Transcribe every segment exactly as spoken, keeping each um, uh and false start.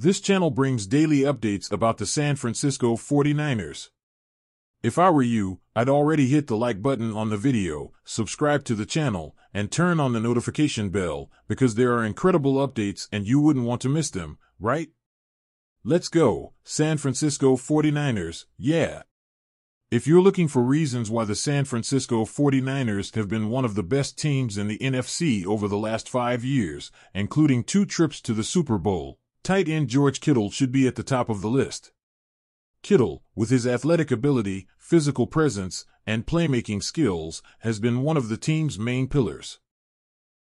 This channel brings daily updates about the San Francisco forty-niners. If I were you, I'd already hit the like button on the video, subscribe to the channel, and turn on the notification bell, because there are incredible updates and you wouldn't want to miss them, right? Let's go, San Francisco forty-niners, yeah! If you're looking for reasons why the San Francisco forty-niners have been one of the best teams in the N F C over the last five years, including two trips to the Super Bowl, tight end George Kittle should be at the top of the list. Kittle, with his athletic ability, physical presence, and playmaking skills, has been one of the team's main pillars.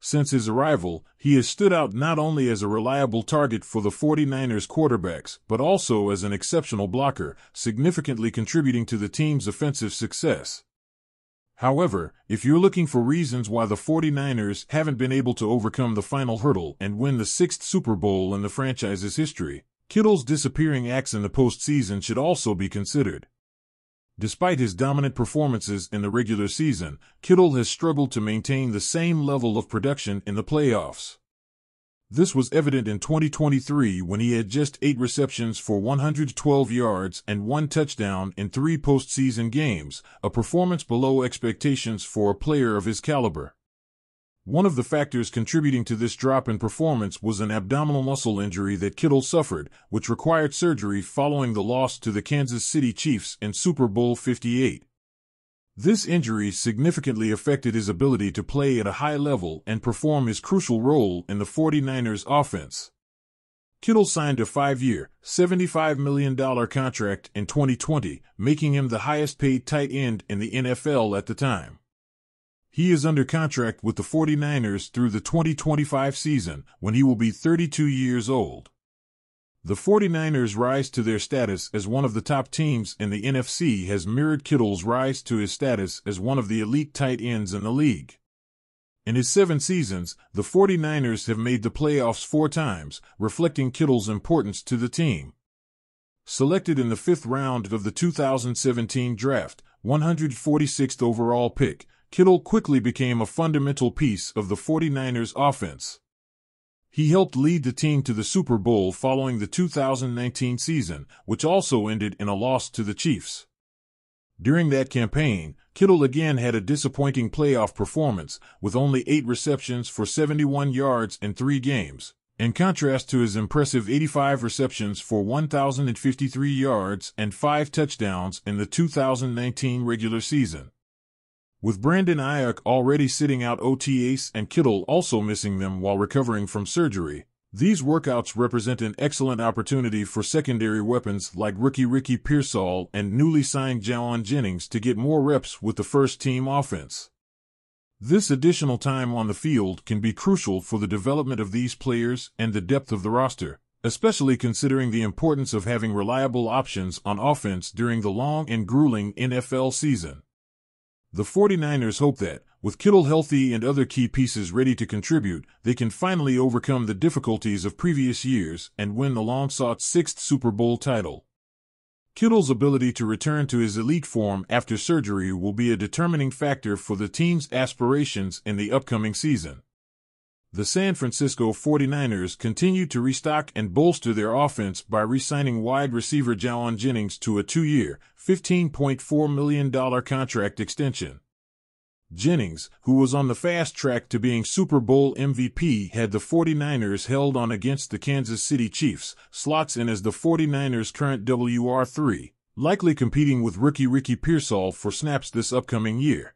Since his arrival, he has stood out not only as a reliable target for the forty-niners quarterbacks, but also as an exceptional blocker, significantly contributing to the team's offensive success. However, if you're looking for reasons why the forty-niners haven't been able to overcome the final hurdle and win the sixth Super Bowl in the franchise's history, Kittle's disappearing acts in the postseason should also be considered. Despite his dominant performances in the regular season, Kittle has struggled to maintain the same level of production in the playoffs. This was evident in twenty twenty-three when he had just eight receptions for one hundred twelve yards and one touchdown in three postseason games, a performance below expectations for a player of his caliber. One of the factors contributing to this drop in performance was an abdominal muscle injury that Kittle suffered, which required surgery following the loss to the Kansas City Chiefs in Super Bowl fifty-eight. This injury significantly affected his ability to play at a high level and perform his crucial role in the forty-niners offense. Kittle signed a five-year, seventy-five million dollars contract in twenty twenty, making him the highest-paid tight end in the N F L at the time. He is under contract with the forty-niners through the twenty twenty-five season, when he will be thirty-two years old. The forty-niners' rise to their status as one of the top teams in the N F C has mirrored Kittle's rise to his status as one of the elite tight ends in the league. In his seven seasons, the forty-niners have made the playoffs four times, reflecting Kittle's importance to the team. Selected in the fifth round of the two thousand seventeen draft, one hundred forty-sixth overall pick, Kittle quickly became a fundamental piece of the forty-niners offense. He helped lead the team to the Super Bowl following the two thousand nineteen season, which also ended in a loss to the Chiefs. During that campaign, Kittle again had a disappointing playoff performance, with only eight receptions for seventy-one yards in three games, in contrast to his impressive eighty-five receptions for one thousand fifty-three yards and five touchdowns in the two thousand nineteen regular season. With Brandon Aiyuk already sitting out O T As and Kittle also missing them while recovering from surgery, these workouts represent an excellent opportunity for secondary weapons like rookie Ricky Pearsall and newly signed Jauan Jennings to get more reps with the first-team offense. This additional time on the field can be crucial for the development of these players and the depth of the roster, especially considering the importance of having reliable options on offense during the long and grueling N F L season. The forty-niners hope that, with Kittle healthy and other key pieces ready to contribute, they can finally overcome the difficulties of previous years and win the long-sought sixth Super Bowl title. Kittle's ability to return to his elite form after surgery will be a determining factor for the team's aspirations in the upcoming season. The San Francisco forty-niners continue to restock and bolster their offense by re-signing wide receiver Jauan Jennings to a two-year, fifteen point four million dollars contract extension. Jennings, who was on the fast track to being Super Bowl M V P had the forty-niners held on against the Kansas City Chiefs, slots in as the forty-niners' current W R three, likely competing with rookie Ricky Pearsall for snaps this upcoming year.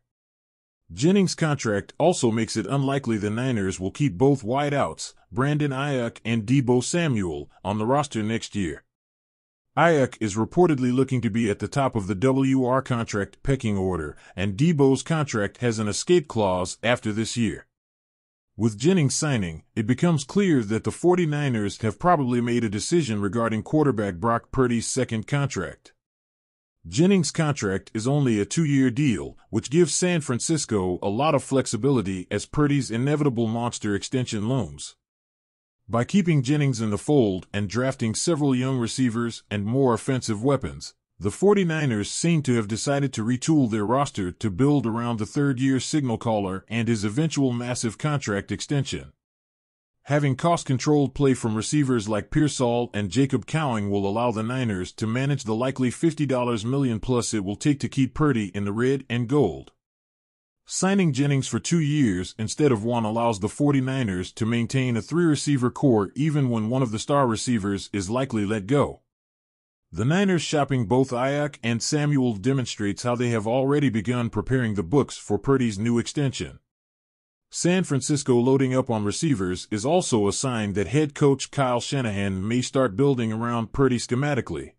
Jennings' contract also makes it unlikely the Niners will keep both wideouts, Brandon Aiyuk and Deebo Samuel, on the roster next year. Aiyuk is reportedly looking to be at the top of the W R contract pecking order, and Deebo's contract has an escape clause after this year. With Jennings signing, it becomes clear that the forty-niners have probably made a decision regarding quarterback Brock Purdy's second contract. Jennings' contract is only a two-year deal, which gives San Francisco a lot of flexibility as Purdy's inevitable monster extension looms. By keeping Jennings in the fold and drafting several young receivers and more offensive weapons, the forty-niners seem to have decided to retool their roster to build around the third-year signal caller and his eventual massive contract extension. Having cost-controlled play from receivers like Pearsall and Jacob Cowing will allow the Niners to manage the likely fifty million dollars plus it will take to keep Purdy in the red and gold. Signing Jennings for two years instead of one allows the forty-niners to maintain a three-receiver core even when one of the star receivers is likely let go. The Niners shopping both Aiyuk and Samuel demonstrates how they have already begun preparing the books for Purdy's new extension. San Francisco loading up on receivers is also a sign that head coach Kyle Shanahan may start building around Purdy schematically.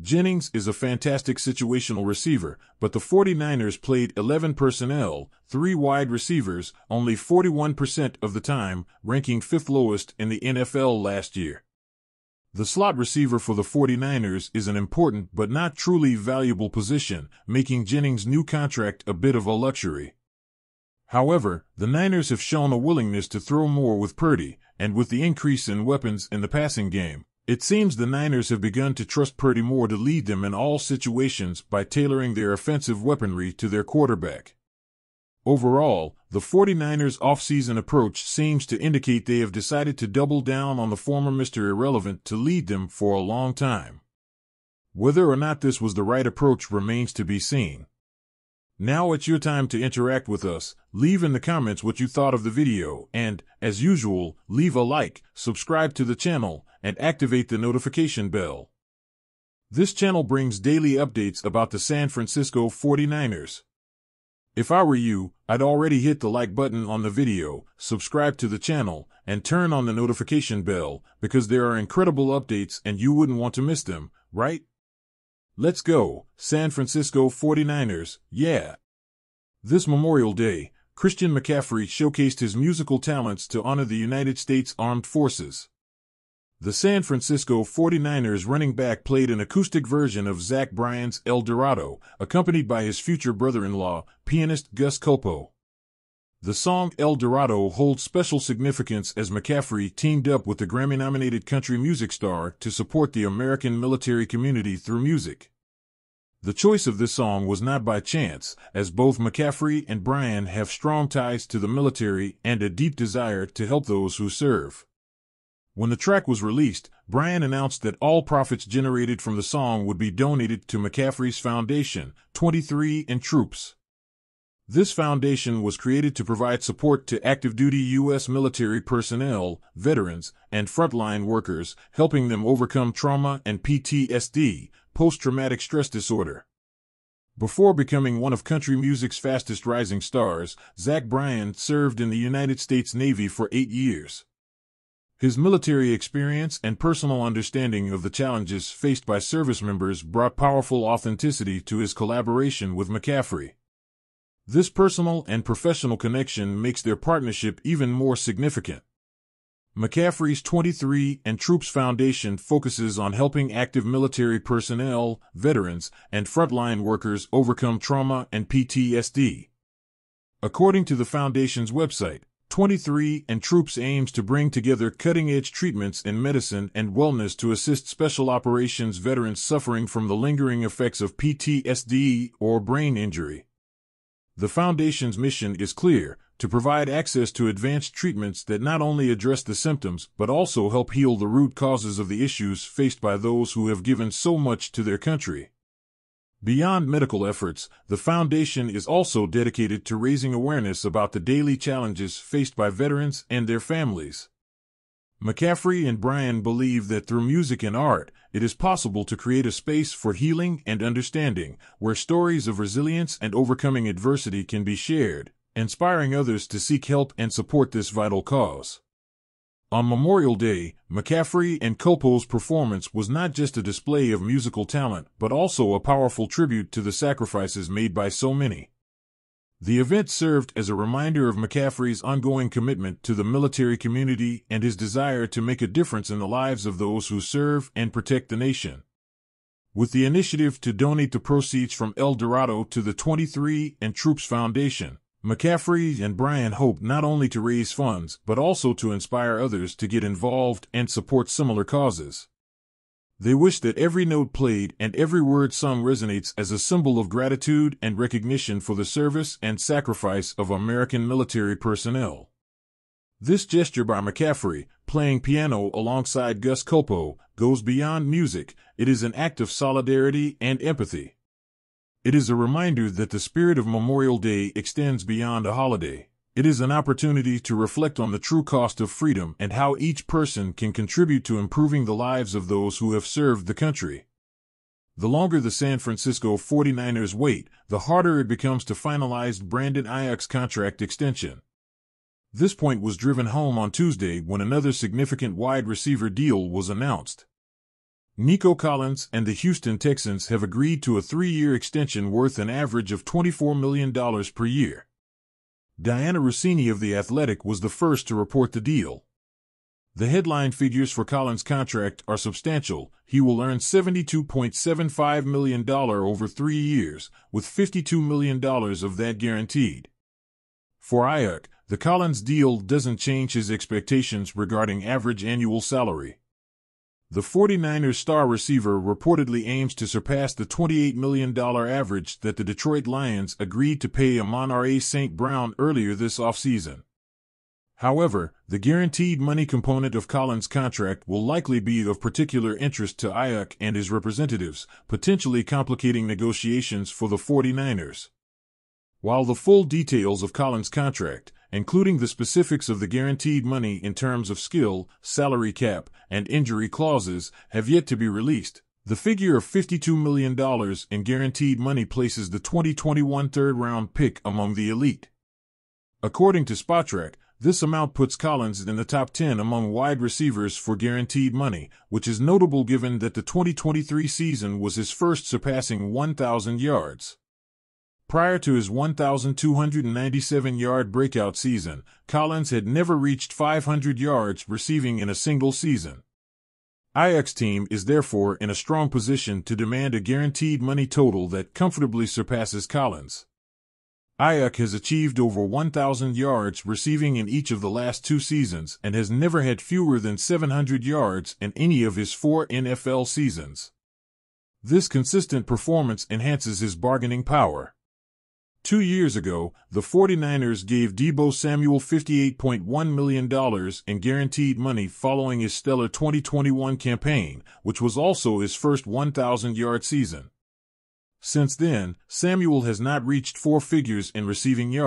Jennings is a fantastic situational receiver, but the forty-niners played eleven personnel, three wide receivers, only forty-one percent of the time, ranking fifth lowest in the N F L last year. The slot receiver for the forty-niners is an important but not truly valuable position, making Jennings' new contract a bit of a luxury. However, the Niners have shown a willingness to throw more with Purdy, and with the increase in weapons in the passing game, it seems the Niners have begun to trust Purdy more to lead them in all situations by tailoring their offensive weaponry to their quarterback. Overall, the forty-niners' offseason approach seems to indicate they have decided to double down on the former Mister Irrelevant to lead them for a long time. Whether or not this was the right approach remains to be seen. Now it's your time to interact with us. Leave in the comments what you thought of the video and, as usual, leave a like, subscribe to the channel, and activate the notification bell. This channel brings daily updates about the San Francisco forty-niners. If I were you, I'd already hit the like button on the video, subscribe to the channel, and turn on the notification bell, because there are incredible updates and you wouldn't want to miss them, right? Let's go, San Francisco forty-niners, yeah! This Memorial Day, Christian McCaffrey showcased his musical talents to honor the United States Armed Forces. The San Francisco forty-niners running back played an acoustic version of Zach Bryan's El Dorado, accompanied by his future brother-in-law, pianist Gus Copo. The song El Dorado holds special significance as McCaffrey teamed up with the Grammy-nominated country music star to support the American military community through music. The choice of this song was not by chance, as both McCaffrey and Bryan have strong ties to the military and a deep desire to help those who serve. When the track was released, Bryan announced that all profits generated from the song would be donated to McCaffrey's foundation, twenty-three and Troops. This foundation was created to provide support to active-duty U S military personnel, veterans, and frontline workers, helping them overcome trauma and P T S D, post-traumatic stress disorder. Before becoming one of country music's fastest-rising stars, Zach Bryan served in the United States Navy for eight years. His military experience and personal understanding of the challenges faced by service members brought powerful authenticity to his collaboration with McCaffrey. This personal and professional connection makes their partnership even more significant. McCaffrey's twenty-three and Troops Foundation focuses on helping active military personnel, veterans, and frontline workers overcome trauma and P T S D. According to the foundation's website, twenty-three and Troops aims to bring together cutting-edge treatments in medicine and wellness to assist special operations veterans suffering from the lingering effects of P T S D or brain injury. The foundation's mission is clear: to provide access to advanced treatments that not only address the symptoms but also help heal the root causes of the issues faced by those who have given so much to their country. Beyond medical efforts, the foundation is also dedicated to raising awareness about the daily challenges faced by veterans and their families. McCaffrey and Bryan believe that through music and art, it is possible to create a space for healing and understanding, where stories of resilience and overcoming adversity can be shared, inspiring others to seek help and support this vital cause. On Memorial Day, McCaffrey and Copo's performance was not just a display of musical talent, but also a powerful tribute to the sacrifices made by so many. The event served as a reminder of McCaffrey's ongoing commitment to the military community and his desire to make a difference in the lives of those who serve and protect the nation. With the initiative to donate the proceeds from El Dorado to the twenty-three and Troops Foundation, McCaffrey and Bryan hope not only to raise funds but also to inspire others to get involved and support similar causes. They wish that every note played and every word sung resonates as a symbol of gratitude and recognition for the service and sacrifice of American military personnel. This gesture by McCaffrey, playing piano alongside Gus Copo, goes beyond music. It is an act of solidarity and empathy. It is a reminder that the spirit of Memorial Day extends beyond a holiday. It is an opportunity to reflect on the true cost of freedom and how each person can contribute to improving the lives of those who have served the country. The longer the San Francisco forty-niners wait, the harder it becomes to finalize Brandon Aiyuk's contract extension. This point was driven home on Tuesday when another significant wide receiver deal was announced. Nico Collins and the Houston Texans have agreed to a three-year extension worth an average of twenty-four million dollars per year. Diana Russini of The Athletic was the first to report the deal. The headline figures for Collins' contract are substantial. He will earn seventy-two point seven five million dollars over three years, with fifty-two million dollars of that guaranteed. For Aiyuk, the Collins deal doesn't change his expectations regarding average annual salary. The forty-niners star receiver reportedly aims to surpass the twenty-eight million dollars average that the Detroit Lions agreed to pay Amon-Ra Saint Brown earlier this offseason. However, the guaranteed money component of Collins' contract will likely be of particular interest to Aiyuk and his representatives, potentially complicating negotiations for the forty-niners. While the full details of Collins' contract, including the specifics of the guaranteed money in terms of skill, salary cap, and injury clauses, have yet to be released, the figure of fifty-two million dollars in guaranteed money places the twenty twenty-one third-round pick among the elite. According to Spotrac, this amount puts Collins in the top ten among wide receivers for guaranteed money, which is notable given that the twenty twenty-three season was his first surpassing one thousand yards. Prior to his one thousand two hundred ninety-seven yard breakout season, Collins had never reached five hundred yards receiving in a single season. Aiyuk's team is therefore in a strong position to demand a guaranteed money total that comfortably surpasses Collins. Aiyuk has achieved over one thousand yards receiving in each of the last two seasons and has never had fewer than seven hundred yards in any of his four N F L seasons. This consistent performance enhances his bargaining power. Two years ago, the forty-niners gave Deebo Samuel fifty-eight point one million dollars in guaranteed money following his stellar twenty twenty-one campaign, which was also his first one thousand yard season. Since then, Samuel has not reached four figures in receiving yards.